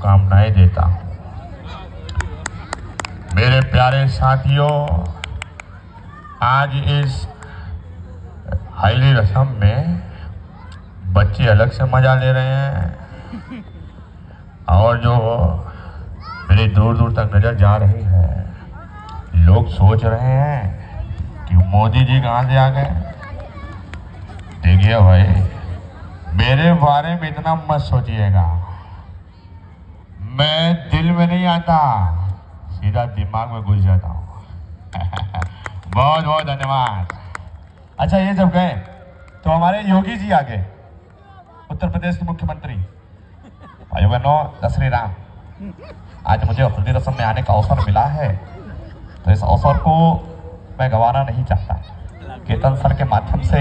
शुभकामनाएं देता हूं। मेरे प्यारे साथियों, आज इस हाईली रस्म में बच्चे अलग से मजा ले रहे हैं और जो मेरी दूर दूर तक नज़र जा रही है, लोग सोच रहे हैं कि मोदी जी कहाँ से आ गए। देखिए भाई, मेरे बारे में इतना मत सोचिएगा, मैं दिल में नहीं आता, सीधा दिमाग में घुस जाता हूँ। बहुत बहुत धन्यवाद। अच्छा, ये जब गए तो हमारे योगी जी आ गए, उत्तर प्रदेश के मुख्यमंत्री। भाई बहनों, श्री राम। आज मुझे हल्दी रस्म में आने का अवसर मिला है, तो इस अवसर को मैं गंवाना नहीं चाहता। केतन सर के माध्यम से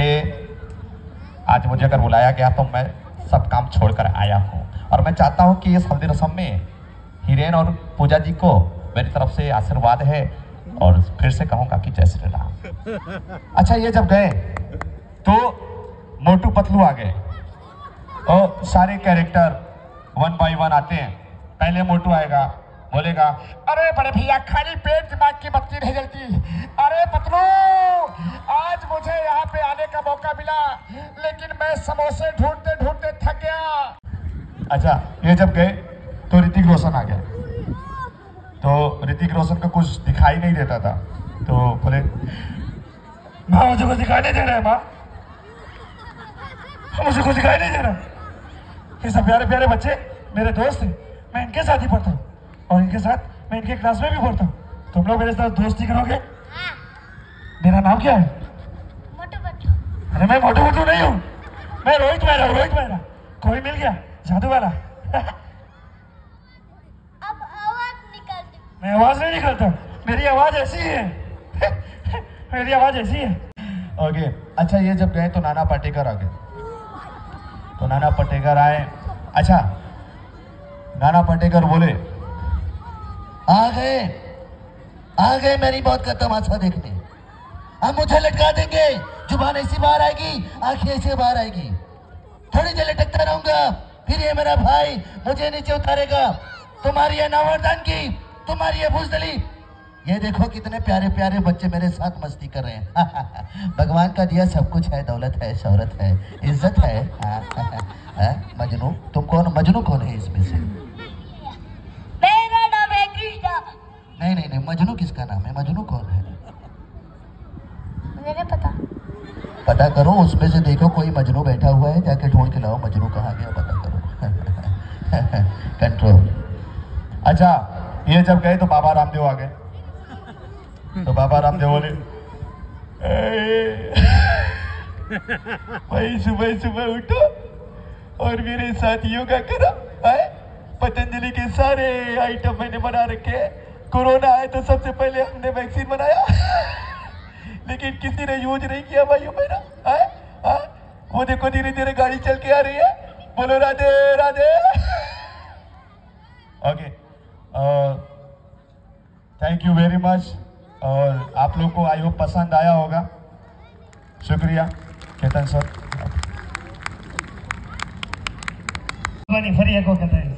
आज मुझे अगर बुलाया गया तो मैं सब काम छोड़कर आया हूँ, और मैं चाहता हूँ कि इस हल्दी रस्म में हिरेन और पूजा जी को मेरी तरफ से आशीर्वाद है, और फिर से कहूँगा कि जय श्री राम। अच्छा, ये जब गए तो मोटू पतलू आ गए और सारे कैरेक्टर वन बाय वन आते हैं। पहले मोटू आएगा, बोलेगा, अरे बड़े भैया, खाली पेट दिमाग की बत्ती नहीं जलती। अरे पतलू, आज मुझे यहाँ पे आने का मौका मिला, लेकिन मैं समोसे ढूंढते ढूंढते थक गया। अच्छा, ये जब गए तो ऋतिक रोशन आ गए। तो ऋतिक रोशन का कुछ दिखाई नहीं देता था, तो बोले, माँ मुझे कुछ दिखाई नहीं दे रहा है, माँ मुझे कुछ दिखाई नहीं दे रहा। ये सब प्यारे प्यारे बच्चे मेरे दोस्त हैं, मैं इनके साथ ही पढ़ता हूँ और इनके साथ मैं इनके क्लास में भी पढ़ता हूँ। तुम लोग मेरे साथ दोस्ती करोगे? हाँ। मेरा नाम क्या है? मोटू पतलू। अरे मैं मोटू पतलू नहीं हूँ, मैं रोहित मेरा। रोहित मेरा कोई मिल गया जादू वाला। अब आवाज निकालती। मैं आवाज नहीं निकालता, मेरी आवाज ऐसी है। मेरी आवाज ऐसी है। ओके, अच्छा, ये जब गए तो नाना पाटेकर आ गए। तो नाना पाटेकर आए। अच्छा, नाना पाटेकर बोले, आ गए मेरी मौत का तमाशा देखने। अब मुझे लटका देंगे, जुबान ऐसी बाहर आएगी, आंखें ऐसे बाहर आएगी, थोड़ी देर लटकता रहूंगा, फिर ये मेरा भाई मुझे नीचे उतारेगा। तुम्हारी ये नावरदान की, तुम्हारी ये भूसदली। ये देखो कितने प्यारे प्यारे बच्चे मेरे साथ मस्ती कर रहे हैं। भगवान का दिया सब कुछ है, दौलत है, शौहरत है, इज्जत है। मजनू, तुम कौन? मजनू कौन है इसमें से? मेरा नाम है कृष्णा। नहीं नहीं नहीं, मजनू किसका नाम है? मजनू कौन है? मुझे नहीं पता। पता करो, उसमें से देखो कोई मजनू बैठा हुआ है, जाके ढूंढ के लाओ, मजनू कहाँ गया पता करो। कंट्रोल। अच्छा, ये जब गए तो बाबा रामदेव आ गए। तो बाबा रामदेव बोले, भाई सुबह सुबह उठो और मेरे साथ योगा करो। पतंजलि के सारे आइटम मैंने बना रखे हैं। कोरोना आया तो सबसे पहले हमने वैक्सीन बनाया, लेकिन किसी ने यूज नहीं किया भाइयों मेरा। वो देखो धीरे धीरे गाड़ी चल के आ रही है। बोलो Radhe Radhe. Okay, thank you very much. और आप लोग को आई होप पसंद आया होगा। शुक्रिया केतन सर। फरिया को कहते हैं।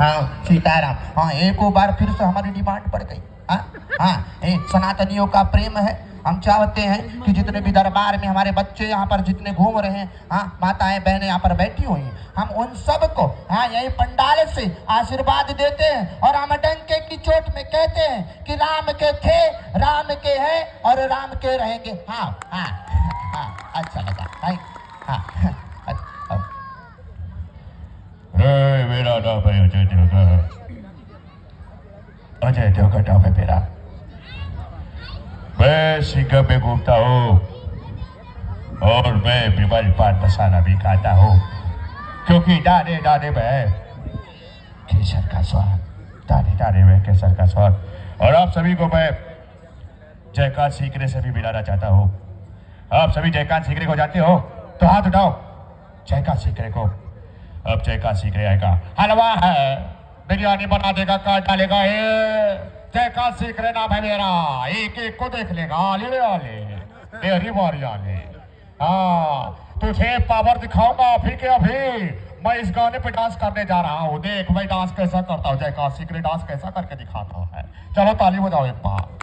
हाँ सीताराम। हाँ, एक बार फिर से हमारी डिमांड बढ़ गई। हाँ, सनातनियों का प्रेम है। हम चाहते हैं कि जितने भी दरबार में हमारे बच्चे यहाँ पर जितने घूम रहे हैं, हाँ, माताएं बहनें यहाँ पर बैठी हुई हैं, हम उन सब को हाँ यही पंडाल से आशीर्वाद देते हैं, और हम डंके की चोट में कहते हैं कि राम के थे, राम के हैं और राम के रहेंगे। हाँ हाँ हाँ, अच्छा लगा। हाँ, अच्छा। मेरा नाम है अजय देवगा। अजय देवगा नाम है मेरा। मैं सिंगम में घूमता हूँ और मैं बीमारी पान मसाला भी खाता हूँ, क्योंकि दाने दाने में केसर का स्वाद, दाने दाने में केसर का स्वाद। और आप सभी को मैं जयकांत सीकरे से भी मिलाना चाहता हूँ। आप सभी जयकांत सीकरे को जानते हो तो हाथ उठाओ जयकांत सीकरे को। अब जयकांत सीकरे आएगा, हलवा है, बिरयानी बना देगा, काट डालेगा। जयकांत सीकरे नाम है मेरा। एक एक को देख लेगा, आले आले मेरी बारी आले। हाँ, तुझे पावर दिखाऊंगा अभी के अभी। मैं इस गाने पे डांस करने जा रहा हूँ, देख मैं डांस कैसा करता हूँ। जय काशी के डांस कैसा करके दिखाता है। चलो ताली बजाओ एक बार।